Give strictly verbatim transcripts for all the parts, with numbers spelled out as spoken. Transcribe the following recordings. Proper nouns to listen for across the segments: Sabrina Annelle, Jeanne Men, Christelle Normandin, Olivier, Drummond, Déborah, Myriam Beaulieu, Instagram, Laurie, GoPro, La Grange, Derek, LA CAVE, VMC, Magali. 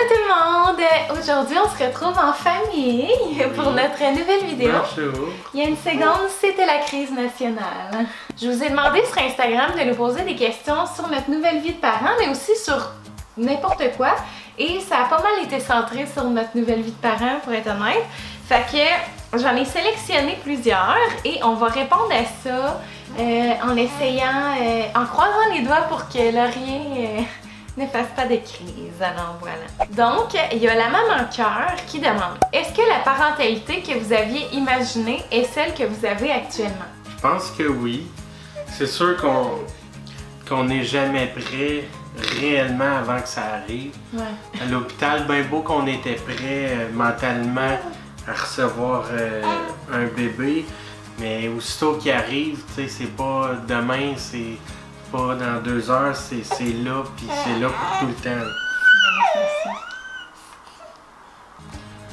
Bonjour tout le monde! Aujourd'hui, on se retrouve en famille pour notre nouvelle vidéo. Bonjour. Il y a une seconde, c'était la crise nationale. Je vous ai demandé sur Instagram de nous poser des questions sur notre nouvelle vie de parents, mais aussi sur n'importe quoi. Et ça a pas mal été centré sur notre nouvelle vie de parents, pour être honnête. Fait que j'en ai sélectionné plusieurs et on va répondre à ça euh, en essayant, euh, en croisant les doigts pour que Laurie... Euh, ne fasse pas de crise, alors voilà. Donc, il y a la maman cœur qui demande « Est-ce que la parentalité que vous aviez imaginée est celle que vous avez actuellement? » Je pense que oui. C'est sûr qu'on qu'on n'est jamais prêt réellement avant que ça arrive. Ouais. À l'hôpital, bien beau qu'on était prêt euh, mentalement à recevoir euh, un bébé, mais aussitôt qu'il arrive, tu sais, c'est pas demain, c'est... pas dans deux heures, c'est là, puis c'est là pour tout le temps.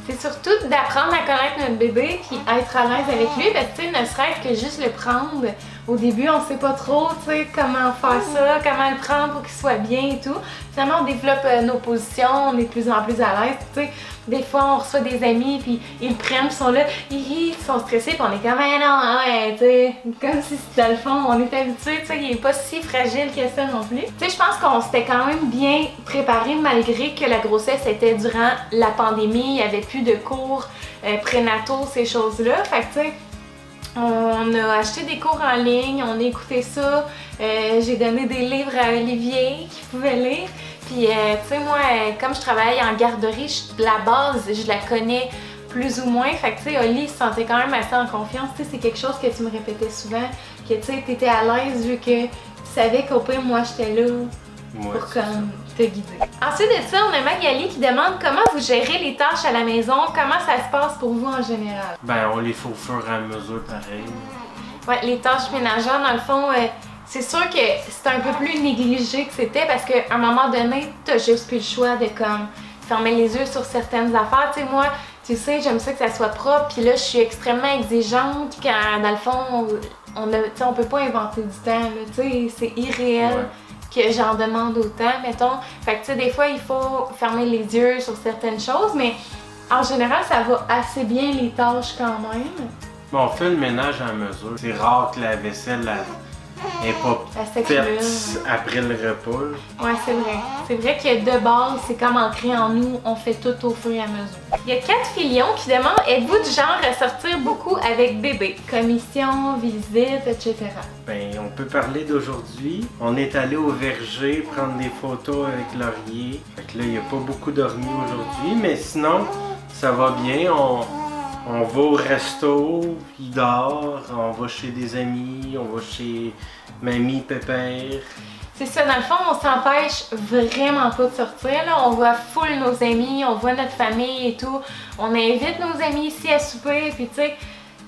C'est surtout d'apprendre à connaître notre bébé, puis être à l'aise avec lui, parce que tu sais, ne serait-ce que juste le prendre. Au début, on sait pas trop, tu sais, comment faire ça, comment le prendre pour qu'il soit bien et tout. Finalement, on développe euh, nos positions, on est de plus en plus à l'aise, tu sais. Des fois, on reçoit des amis, puis ils le prennent, puis sont là, ils sont stressés, puis on est comme, mais non, ouais, tu sais, comme si dans le fond, on est habitué, tu sais, il est pas si fragile que ça non plus. Tu sais, je pense qu'on s'était quand même bien préparé, malgré que la grossesse était durant la pandémie, il n'y avait plus de cours euh, prénataux, ces choses-là, fait que tu sais, on a acheté des cours en ligne, on a écouté ça, euh, j'ai donné des livres à Olivier qui pouvait lire. Puis, euh, tu sais, moi, euh, comme je travaille en garderie, je, la base, je la connais plus ou moins. Fait que, tu sais, Oli se sentait quand même assez en confiance. Tu sais, c'est quelque chose que tu me répétais souvent, que tu sais, t'étais à l'aise vu que tu savais qu'au pire, moi, j'étais là ouais, pour comme te guider. Ensuite de ça, on a Magali qui demande comment vous gérez les tâches à la maison, comment ça se passe pour vous en général? Ben, on les fait au fur et à mesure, pareil. Ouais, les tâches ménagères, dans le fond, euh, c'est sûr que c'est un peu plus négligé que c'était parce qu'à un moment donné, t'as juste plus le choix de comme fermer les yeux sur certaines affaires. Tu sais, moi, tu sais, j'aime ça que ça soit propre, puis là, je suis extrêmement exigeante. Quand, dans le fond, on a, tu sais, on peut pas inventer du temps, tu sais, c'est irréel. Ouais. Que j'en demande autant, mettons. Fait que tu sais, des fois, il faut fermer les yeux sur certaines choses, mais en général, ça va assez bien les tâches quand même. Bon, on fait le ménage à mesure. C'est rare que la vaisselle n'est pas faite après le repas. Ouais, c'est vrai. C'est vrai que de base, c'est comme ancré en nous, on fait tout au fur et à mesure. Il y a quatre filions qui demandent « Êtes-vous du genre à sortir beaucoup avec bébé? » Commission, visite, et cetera. Ben, on peut parler d'aujourd'hui. On est allé au verger prendre des photos avec Laurier. Fait que là, il n'a pas beaucoup dormi aujourd'hui, mais sinon, ça va bien. On, on va au resto, il dort, on va chez des amis, on va chez mamie, pépère. C'est ça, dans le fond, on s'empêche vraiment pas de sortir, là. On voit full nos amis, on voit notre famille et tout. On invite nos amis ici à souper, puis tu sais,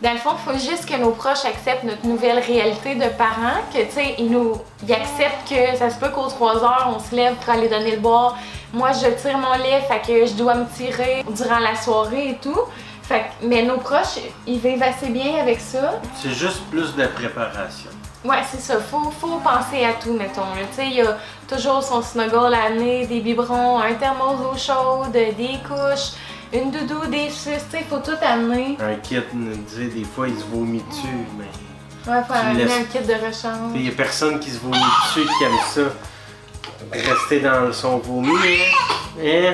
dans le fond, il faut juste que nos proches acceptent notre nouvelle réalité de parents, que tu sais, ils nous ils acceptent que ça se peut qu'aux trois heures, on se lève pour aller donner le boire. Moi, je tire mon lait, fait que je dois me tirer durant la soirée et tout. Fait que, mais nos proches, ils vivent assez bien avec ça. C'est juste plus de préparation. Ouais, c'est ça. Faut, faut penser à tout, mettons. Tu sais, il y a toujours son snuggle à amener, des biberons, un thermos d'eau chaude, des couches, une doudou, des suces, tu sais, faut tout amener. Un kit, tu sais, des fois, il se vomit dessus, mais... Ouais, faut amener laisses... un kit de rechange. Il y a personne qui se vomit dessus qui aime ça. Rester dans son vomi, hein? hein?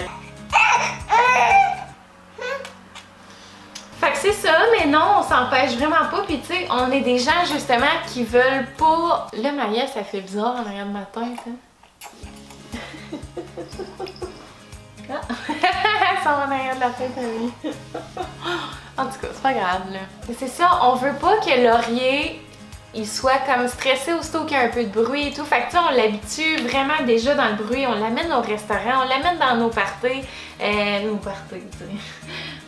C'est ça, mais non, on s'empêche vraiment pas. Puis tu sais, on est des gens justement qui veulent pas. Là, Maria, ça fait bizarre en arrière de ma tête. Hein? Ah. Ça va en arrière de la tête, oui. En tout cas, c'est pas grave, là. C'est ça, on veut pas que Laurier il soit comme stressé aussitôt qu'il y a un peu de bruit et tout. Fait que tu sais, on l'habitue vraiment déjà dans le bruit. On l'amène au restaurant, on l'amène dans nos parties. Euh, nos parties, tu sais.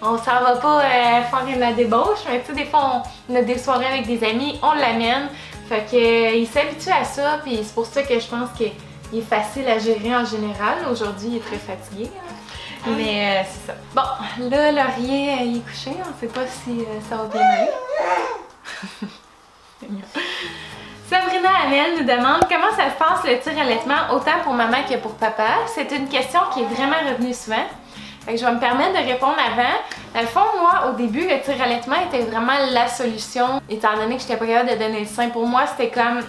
On s'en va pas euh, faire de la débauche, mais tu sais, des fois, on a des soirées avec des amis, on l'amène. Fait que euh, il s'habitue à ça, puis c'est pour ça que je pense qu'il est facile à gérer en général. Aujourd'hui, il est très fatigué, hein. Mais euh, c'est ça. Bon, là, Laurier, euh, il est couché, on sait pas si euh, ça va bien aller. Sabrina Annelle nous demande comment ça se passe le tir-allaitement autant pour maman que pour papa. C'est une question qui est vraiment revenue souvent. Fait que je vais me permettre de répondre avant. Dans le fond, moi, au début, le tir-allaitement était vraiment la solution. Étant donné que j'étais pas capable de donner le sein, pour moi, c'était comme...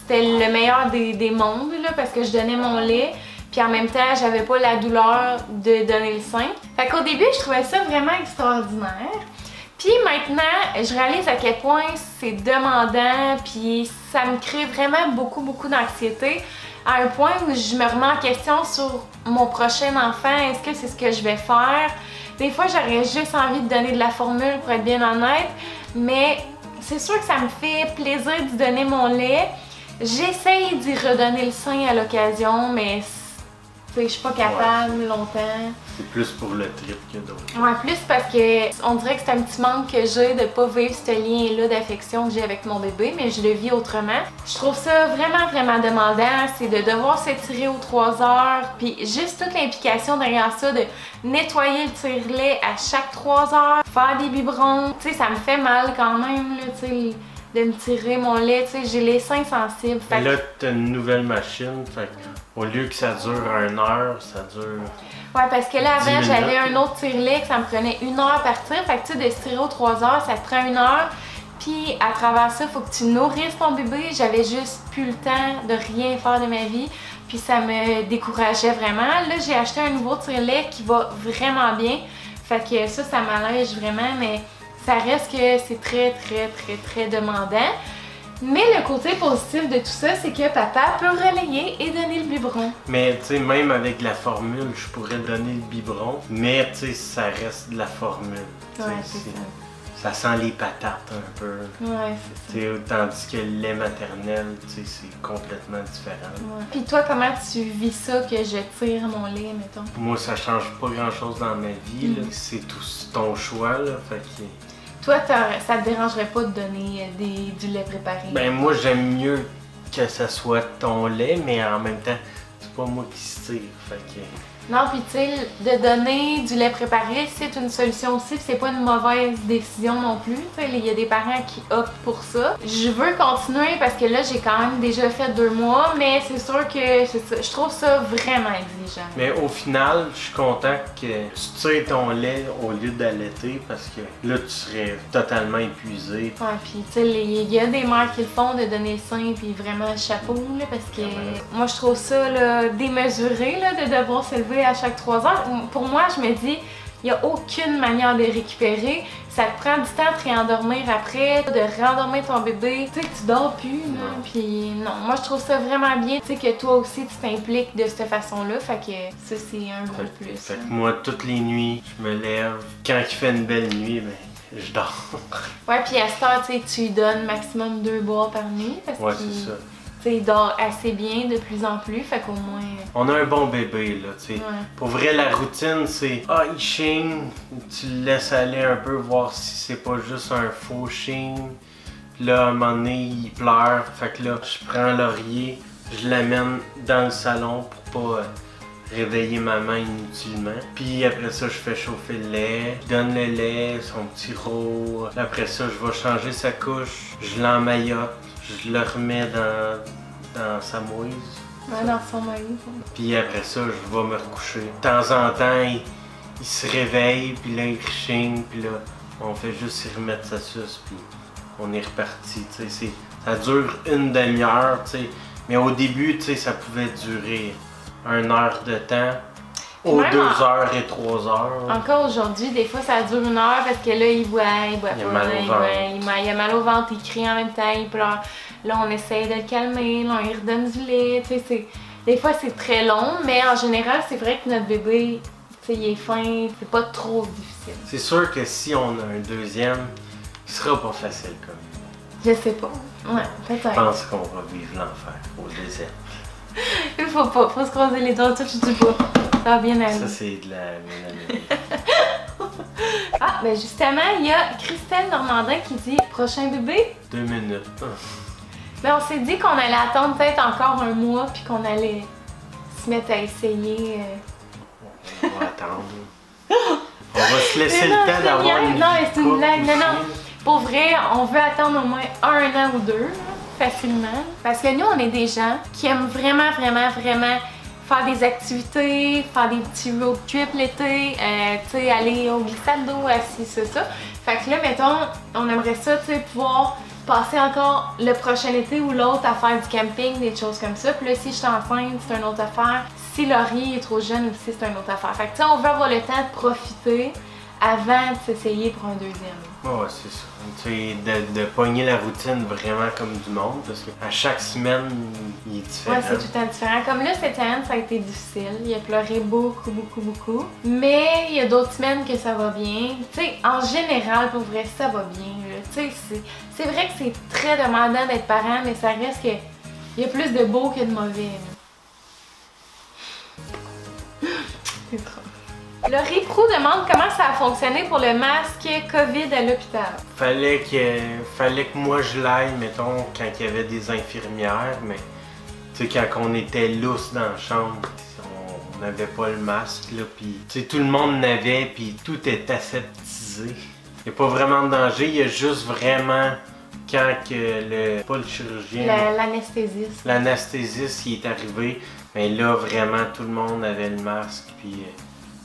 C'était le meilleur des, des mondes, là, parce que je donnais mon lait. Puis en même temps, j'avais pas la douleur de donner le sein. Fait qu'au début, je trouvais ça vraiment extraordinaire. Puis maintenant, je réalise à quel point c'est demandant, puis ça me crée vraiment beaucoup, beaucoup d'anxiété, à un point où je me remets en question sur mon prochain enfant, est-ce que c'est ce que je vais faire? Des fois, j'aurais juste envie de donner de la formule, pour être bien honnête, mais c'est sûr que ça me fait plaisir de donner mon lait. J'essaye d'y redonner le sein à l'occasion, mais je suis pas capable ouais. longtemps. C'est plus pour le trip que d'autres. Ouais, plus parce que on dirait que c'est un petit manque que j'ai de pas vivre ce lien-là d'affection que j'ai avec mon bébé, mais je le vis autrement. Je trouve ça vraiment, vraiment demandant, c'est de devoir s'étirer aux trois heures, puis juste toute l'implication derrière ça, de nettoyer le tire-lait à chaque trois heures, faire des biberons, tu sais, ça me fait mal quand même, là, tu sais. De me tirer mon lait, tu sais, j'ai les seins sensibles. Fait là, t'as une nouvelle machine, fait au lieu que ça dure une heure, ça dure. Ouais, parce que là, avant, j'avais un autre tire-lait que ça me prenait une heure à partir. Fait que tu sais, de se tirer aux trois heures, ça te prend une heure. Puis à travers ça, faut que tu nourrisses ton bébé. J'avais juste plus le temps de rien faire de ma vie. Puis ça me décourageait vraiment. Là, j'ai acheté un nouveau tire-lait qui va vraiment bien. Fait que ça, ça m'allège vraiment, mais. Ça reste que c'est très, très, très, très demandant. Mais le côté positif de tout ça, c'est que papa peut relayer et donner le biberon. Mais tu sais, même avec la formule, je pourrais donner le biberon, mais tu sais, ça reste de la formule. Ouais, c'est ça. Ça sent les patates un peu. Ouais, c'est ça. Tandis que le lait maternel, tu sais, c'est complètement différent. Ouais. Puis toi, comment tu vis ça que je tire mon lait, mettons? Moi, ça change pas grand-chose dans ma vie. Mm. C'est tout ton choix, là. Fait que... Toi, ça te dérangerait pas de donner des, du lait préparé? Ben moi, j'aime mieux que ça soit ton lait, mais en même temps, c'est pas moi qui se tire, fait que... Non, puis tu sais, de donner du lait préparé, c'est une solution aussi, c'est pas une mauvaise décision non plus. Il y a des parents qui optent pour ça. Je veux continuer parce que là, j'ai quand même déjà fait deux mois, mais c'est sûr que je trouve ça vraiment exigeant. Mais au final, je suis content que tu tires ton lait au lieu d'allaiter parce que là, tu serais totalement épuisé. Ouais, puis tu sais, il y a des mères qui le font de donner le sein, puis vraiment chapeau, là, parce que moi, je trouve ça là, démesuré là, de devoir se lever à chaque trois heures. Pour moi, je me dis, il n'y a aucune manière de récupérer. Ça te prend du temps de réendormir après, de rendormir ton bébé. Tu sais, tu dors plus, là. Puis non, moi, je trouve ça vraiment bien. Tu sais, que toi aussi, tu t'impliques de cette façon-là. Fait que ça, c'est un gros plus. Fait que moi, toutes les nuits, je me lève. Quand il fait une belle nuit, ben... je dors. Ouais, puis à cette heure, tu sais, tu lui donnes maximum deux bois par nuit. Parce ouais, c'est ça. T'sais, il dort assez bien de plus en plus, fait qu'au moins... On a un bon bébé, là, tu sais. Ouais. Pour vrai, la routine, c'est... Ah, il chigne, tu le laisses aller un peu, voir si c'est pas juste un faux chigne. Puis là, à un moment donné, il pleure, fait que là, je prends Laurier, je l'amène dans le salon pour pas réveiller maman inutilement. Puis après ça, je fais chauffer le lait, je donne le lait, son petit rot. Après ça, je vais changer sa couche, je l'emmaillote. Je le remets dans, dans sa mouise. Ouais, dans son maïs. Ouais. Puis après ça, je vais me recoucher. De temps en temps, il, il se réveille, puis là, il chigne, puis là, on fait juste y remettre sa suce, puis on est reparti. T'sais, ça dure une demi-heure, t'sais. Mais au début, t'sais, ça pouvait durer une heure de temps. Aux deux heures et trois heures. Encore aujourd'hui, des fois ça dure une heure parce que là, il boit, il boit pas, il boit, il a mal au ventre, il crie en même temps, il pleure. Là, on essaye de le calmer, là, on lui redonne du lait, tu sais, des fois c'est très long, mais en général, c'est vrai que notre bébé, tu sais, il est fin, c'est pas trop difficile. C'est sûr que si on a un deuxième, il sera pas facile comme ça. Je sais pas, ouais, peut-être. Je pense qu'on va vivre l'enfer au deuxième. Il faut pas, faut se croiser les doigts, tout, je dis pas. Ça, bien aller. Ça, c'est de la mélanine. Ah, ben justement, il y a Christelle Normandin qui dit « Prochain bébé? » Deux minutes. Ben, on s'est dit qu'on allait attendre peut-être encore un mois, puis qu'on allait se mettre à essayer. Euh... On va attendre. On va se laisser non, le temps d'avoir une. Non, c'est une blague. Non, non. Pour vrai, on veut attendre au moins un an ou deux. facilement. Parce que nous, on est des gens qui aiment vraiment, vraiment, vraiment faire des activités, faire des petits road trips l'été, euh, tu sais, aller au glissade d'eau, assis, c'est ça. Fait que là, mettons, on aimerait ça, tu sais, pouvoir passer encore le prochain été ou l'autre à faire du camping, des choses comme ça. Puis là, si je suis enceinte, c'est une autre affaire. Si Laurie est trop jeune aussi, c'est une autre affaire. Fait que tu sais, on veut avoir le temps de profiter avant de s'essayer pour un deuxième. Ouais, c'est ça. Tu sais, de, de pogner la routine vraiment comme du monde, parce qu'à chaque semaine, il est différent. Ouais, c'est tout le temps différent. Comme là, cette semaine, ça a été difficile. Il a pleuré beaucoup, beaucoup, beaucoup. Mais il y a d'autres semaines que ça va bien. Tu sais, en général, pour vrai, ça va bien. Tu sais, c'est vrai que c'est très demandant d'être parent, mais ça reste que il y a plus de beau que de mauvais. C'est trop. Laurie Proulx demande comment ça a fonctionné pour le masque COVID à l'hôpital. Fallait que, fallait que moi je l'aille, mettons, quand il y avait des infirmières, mais tu sais, quand on était lousses dans la chambre, on n'avait pas le masque, là, puis tu sais, tout le monde n'avait, puis tout est aseptisé. Il n'y a pas vraiment de danger, il y a juste vraiment quand que le, pas le chirurgien, l'anesthésiste, la, l'anesthésiste il est arrivé, mais là, vraiment, tout le monde avait le masque, puis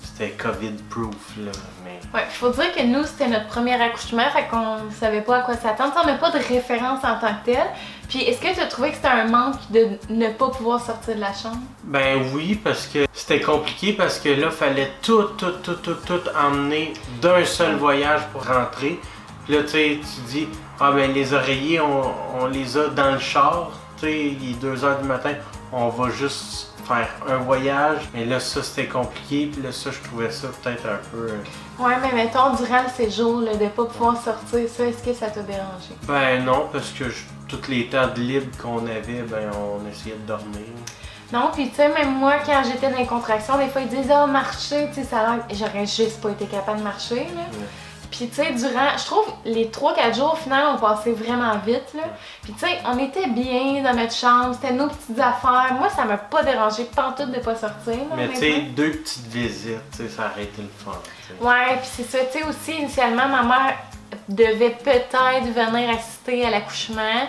c'était COVID-proof, là, mais... Ouais, il faut dire que nous, c'était notre premier accouchement, fait qu'on savait pas à quoi s'attendre. On n'a pas de référence en tant que telle. Puis, est-ce que tu as trouvé que c'était un manque de ne pas pouvoir sortir de la chambre? Ben oui, parce que c'était compliqué, parce que là, fallait tout, tout, tout, tout, tout emmener d'un seul voyage pour rentrer. Puis là, tu sais, tu dis, ah ben les oreillers, on, on les a dans le char, tu sais, il est deux heures du matin, on va juste faire un voyage, mais là ça c'était compliqué, puis là ça je trouvais ça peut-être un peu... Ouais, mais mettons durant le séjour, là, de ne pas pouvoir sortir, ça, est-ce que ça t'a dérangé? Ben non, parce que je, toutes les temps de libre qu'on avait, ben on essayait de dormir. Non, puis tu sais, même moi quand j'étais dans les contractions, des fois ils disaient « Ah, marcher, tu sais, ça a l'air... » J'aurais juste pas été capable de marcher, là. Ouais. Puis tu sais, durant, je trouve, les trois quatre jours, au final, on passait vraiment vite, là. Puis tu sais, on était bien dans notre chambre, c'était nos petites affaires. Moi, ça m'a pas dérangé pantoute de pas sortir, là. Mais tu sais, deux petites visites, tu sais, ça aurait été le fun, t'sais. Ouais, puis c'est ça, tu sais, aussi, initialement, ma mère devait peut-être venir assister à l'accouchement.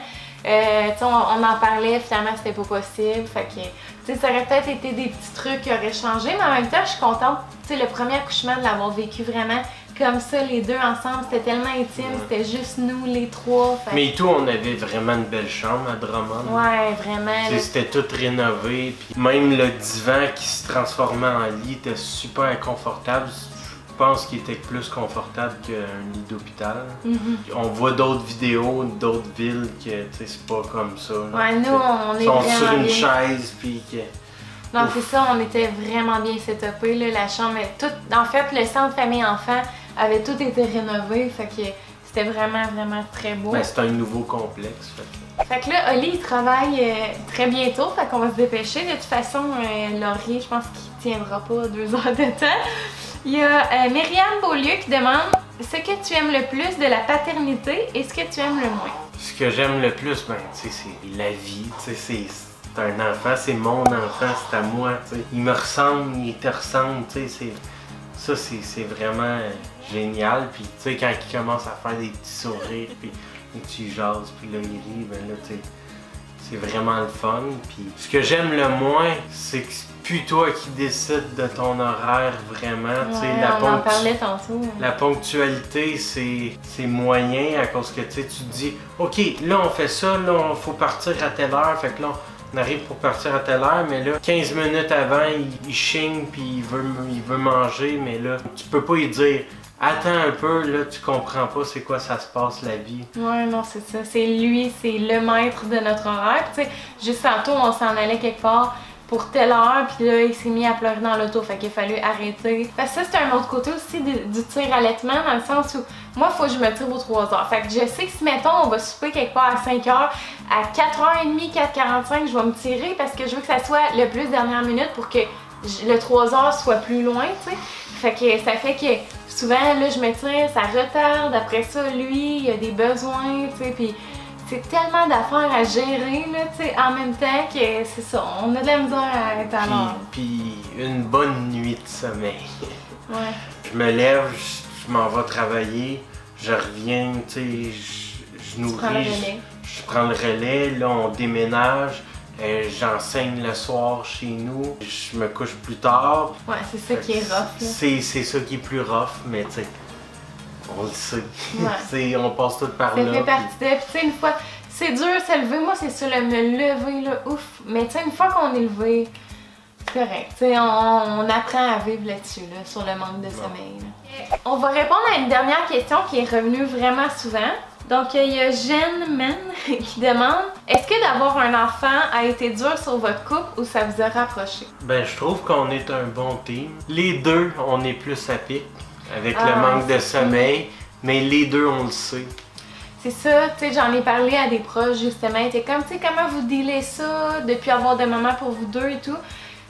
Euh, tu sais, on, on en parlait, finalement, c'était pas possible, fait que... Tu sais, ça aurait peut-être été des petits trucs qui auraient changé, mais en même temps, je suis contente, tu sais, le premier accouchement, de l'avoir vécu vraiment... Comme ça, les deux ensemble, c'était tellement intime, ouais. C'était juste nous, les trois. Fait... Mais tout, on avait vraiment une belle chambre à Drummond. Ouais, vraiment. Là... C'était tout rénové, puis même le divan qui se transformait en lit était super confortable. Je pense qu'il était plus confortable qu'un lit d'hôpital. Mm-hmm. On voit d'autres vidéos, d'autres villes que, tu sais, c'est pas comme ça. Là. Ouais, nous, on, on est vraiment sur une bien. chaise, puis que... Non, c'est ça, on était vraiment bien setupés, là, la chambre, tout... En fait, le centre famille-enfant avait tout été rénové, fait que c'était vraiment, vraiment très beau. Ben, c'est un nouveau complexe, fait que... Fait que là, Oli, il travaille euh, très bientôt, fait qu'on va se dépêcher. De toute façon, euh, Laurie, je pense qu'il tiendra pas deux heures de temps. Il y a euh, Myriam Beaulieu qui demande « Ce que tu aimes le plus de la paternité et ce que tu aimes le moins? » Ce que j'aime le plus, ben, tu sais, c'est la vie, tu sais, c'est... C'est un enfant, c'est mon enfant, c'est à moi, tu sais. Il me ressemble, il te ressemble, tu sais. Ça, c'est vraiment génial. Puis, tu sais, quand il commence à faire des petits sourires, puis tu jases, puis là, il rit, ben là, tu sais, c'est vraiment le fun. Puis, ce que j'aime le moins, c'est que c'est plus toi qui décides de ton horaire, vraiment. Ouais, tu sais, on la en parlait tantôt. Hein. La ponctualité, c'est moyen, à cause que, tu sais, tu te dis, OK, là, on fait ça, là, on faut partir à telle heure, fait que là, on, on arrive pour partir à telle heure, mais là, quinze minutes avant, il, il chigne puis il veut, il veut manger, mais là, tu peux pas lui dire « Attends un peu, là, tu comprends pas c'est quoi ça se passe, la vie. » Ouais, non, c'est ça. C'est lui, c'est le maître de notre horaire. Tu sais, juste tantôt, on s'en allait quelque part pour telle heure, puis là, il s'est mis à pleurer dans l'auto, fait qu'il a fallu arrêter. Parce que ça, c'est un autre côté aussi du, du tir-allaitement, dans le sens où, moi, faut que je me tire aux trois heures. Fait que je sais que si, mettons, on va souper quelque part à cinq heures, à quatre heures trente, quatre heures quarante-cinq, je vais me tirer parce que je veux que ça soit le plus dernière minute pour que le trois heures soit plus loin, tu sais. Fait que ça fait que, souvent, là, je me tire, ça retarde, après ça, lui, il a des besoins, tu sais, puis... C'est tellement d'affaires à gérer, là, tu sais, en même temps que c'est ça, on a de la misère à être à l'heure. Puis une bonne nuit de sommeil. Ouais. Je me lève, je, je m'en vais travailler, je reviens, tu sais, je, je nourris, je, je je prends le relais, là on déménage, euh, j'enseigne le soir chez nous, je me couche plus tard. Ouais, c'est ça qui est rough. C'est ça qui est plus rough, mais tu sais, on le sait. Ouais. On passe tout par là. Ça fait partie de... Puis tu sais, une fois, c'est dur de se lever, moi c'est sûr, le me lever, là, ouf. Mais tu sais, une fois qu'on est levé, c'est correct. Tu sais, on, on apprend à vivre là-dessus, là, sur le manque de ouais. sommeil. Là. On va répondre à une dernière question qui est revenue vraiment souvent. Donc, il y a Jeanne Men qui demande « Est-ce que d'avoir un enfant a été dur sur votre couple ou ça vous a rapproché? » Ben, je trouve qu'on est un bon team. Les deux, on est plus à pic avec ah, le manque de sommeil, mais les deux, on le sait. C'est ça, tu sais, j'en ai parlé à des proches, justement. C'était comme, tu sais, comment vous dealez ça depuis avoir des moments pour vous deux et tout.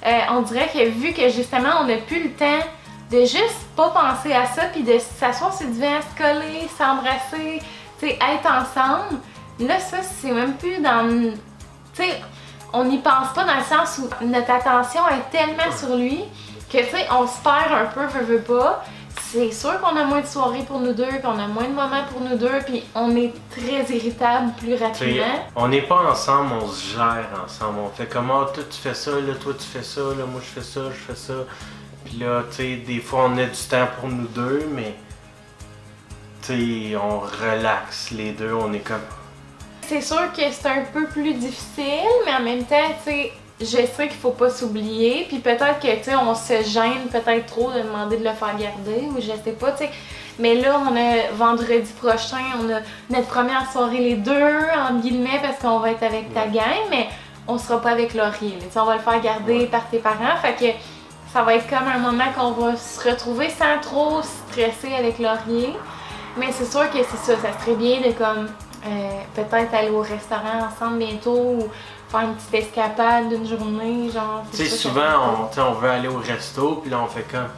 Euh, on dirait que vu que, justement, on n'a plus le temps de juste pas penser à ça, puis de s'asseoir sur le divan, se coller, s'embrasser, t'sais, être ensemble, là ça c'est même plus dans... T'sais, on n'y pense pas dans le sens où notre attention est tellement sur lui que t'sais, on se perd un peu, veut, veut pas. C'est sûr qu'on a moins de soirées pour nous deux, qu'on a moins de moments pour nous deux, puis on est très irritable plus rapidement. T'sais, on n'est pas ensemble, on se gère ensemble. On fait comme, oh, toi tu fais ça, là toi tu fais ça, là moi je fais ça, je fais ça. Puis là, t'sais, des fois on a du temps pour nous deux, mais... T'sais, on relaxe les deux, on est comme... C'est sûr que c'est un peu plus difficile, mais en même temps, t'sais, je sais qu'il faut pas s'oublier, puis peut-être que, t'sais, on se gêne peut-être trop de demander de le faire garder, ou je sais pas, t'sais. Mais là, on a vendredi prochain, on a notre première soirée les deux, en guillemets, parce qu'on va être avec ta gang, mais on sera pas avec Laurie, t'sais, on va le faire garder par tes parents, fait que ça va être comme un moment qu'on va se retrouver sans trop stresser avec Laurie. Mais c'est sûr que c'est ça, ça serait bien de comme euh, peut-être aller au restaurant ensemble bientôt ou faire une petite escapade d'une journée, genre. Tu sais, souvent on, on veut aller au resto, puis là on fait comme,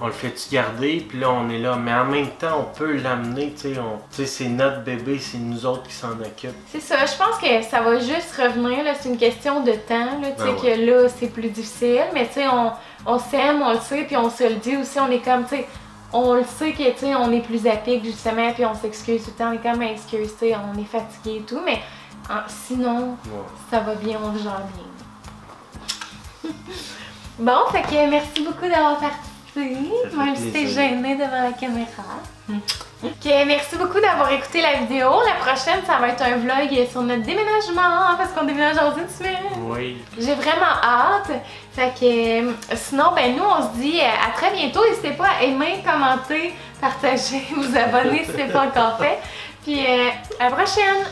on le fait-tu garder, puis là on est là, mais en même temps on peut l'amener, tu sais, c'est notre bébé, c'est nous autres qui s'en occupent. C'est ça, je pense que ça va juste revenir, c'est une question de temps, tu sais, ben ouais. que là c'est plus difficile, mais tu sais, on, on s'aime, on le sait, puis on se le dit aussi, on est comme, tu sais, on le sait que, tu sais, on est plus à pic justement, puis on s'excuse tout le temps, on est comme excuse, tu sais, on est fatigué et tout, mais en, sinon, ouais. ça va bien, on gère bien. Bon, fait que merci beaucoup d'avoir participé, même si t'es gênée devant la caméra. Ok, merci beaucoup d'avoir écouté la vidéo. La prochaine, ça va être un vlog sur notre déménagement, parce qu'on déménage dans une semaine. Oui. J'ai vraiment hâte. Fait que sinon, ben nous, on se dit à très bientôt. N'hésitez pas à aimer, commenter, partager, vous abonner si ce n'est pas encore fait. Puis euh, à la prochaine!